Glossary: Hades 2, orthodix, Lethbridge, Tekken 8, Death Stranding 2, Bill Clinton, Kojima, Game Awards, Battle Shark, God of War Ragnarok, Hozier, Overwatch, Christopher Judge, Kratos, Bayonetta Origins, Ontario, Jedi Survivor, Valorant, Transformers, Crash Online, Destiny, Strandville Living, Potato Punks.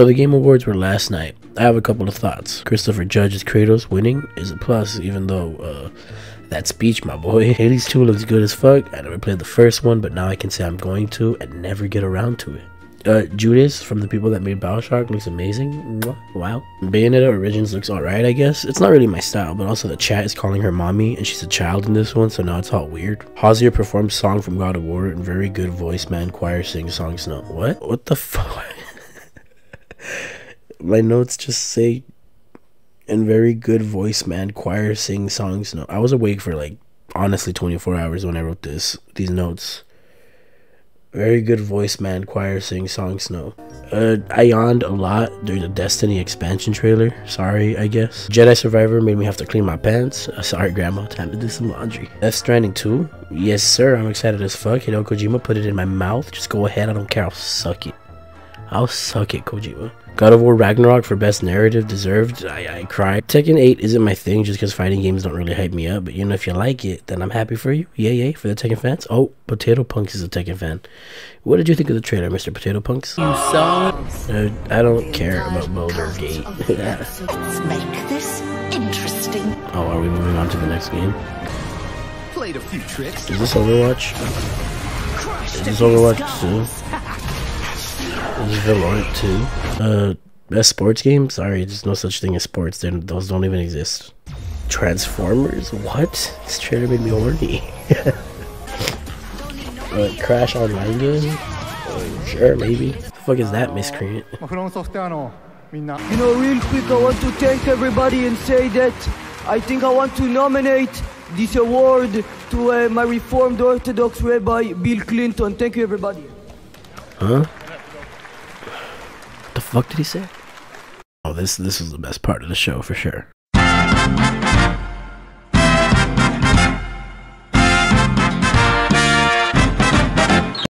So the Game Awards were last night. I have a couple of thoughts. Christopher Judge's Kratos winning is a plus, even though that speech, my boy. Hades 2 looks good as fuck. I never played the first one, but now I can say I'm going to and never get around to it. Judas from the people that made Battle Shark looks amazing. Wow. Bayonetta Origins looks alright, I guess. It's not really my style, but also the chat is calling her mommy and she's a child in this one, so now it's all weird. Hozier performs song from God of War and very good voice, man. Choir sings songs. No, what? What the fuck? My notes just say, and very good voice, man. Choir sings songs. No, I was awake for like honestly 24 hours when I wrote these notes. Very good voice, man. Choir sing song snow. I yawned a lot during the Destiny expansion trailer. Sorry, I guess. Jedi Survivor made me have to clean my pants. Sorry, Grandma. Time to do some laundry. Death Stranding 2. Yes, sir. I'm excited as fuck. You know, Kojima, put it in my mouth. Just go ahead. I don't care. I'll suck it. I'll suck it, Kojima. God of War Ragnarok for best narrative deserved. I cried. Tekken 8 isn't my thing just because fighting games don't really hype me up. But you know, if you like it, then I'm happy for you. Yay, yay for the Tekken fans. Oh, Potato Punks is a Tekken fan. What did you think of the trailer, Mr. Potato Punks? You saw it. I don't care about Boulder Gate. Let's make this interesting. Oh, are we moving on to the next game? Played a few tricks. Is this Overwatch? Is this Overwatch 2? Valorant 2. Best sports game? Sorry, there's no such thing as sports. Those don't even exist. Transformers? What? This trailer made me horny. Crash Online game? Sure, maybe. The fuck is that miscreant? You know, real quick, I want to thank everybody and say that I think I want to nominate this award to my Reformed Orthodox Rabbi Bill Clinton. Thank you, everybody. Huh? What the fuck did he say? Oh, this was the best part of the show for sure.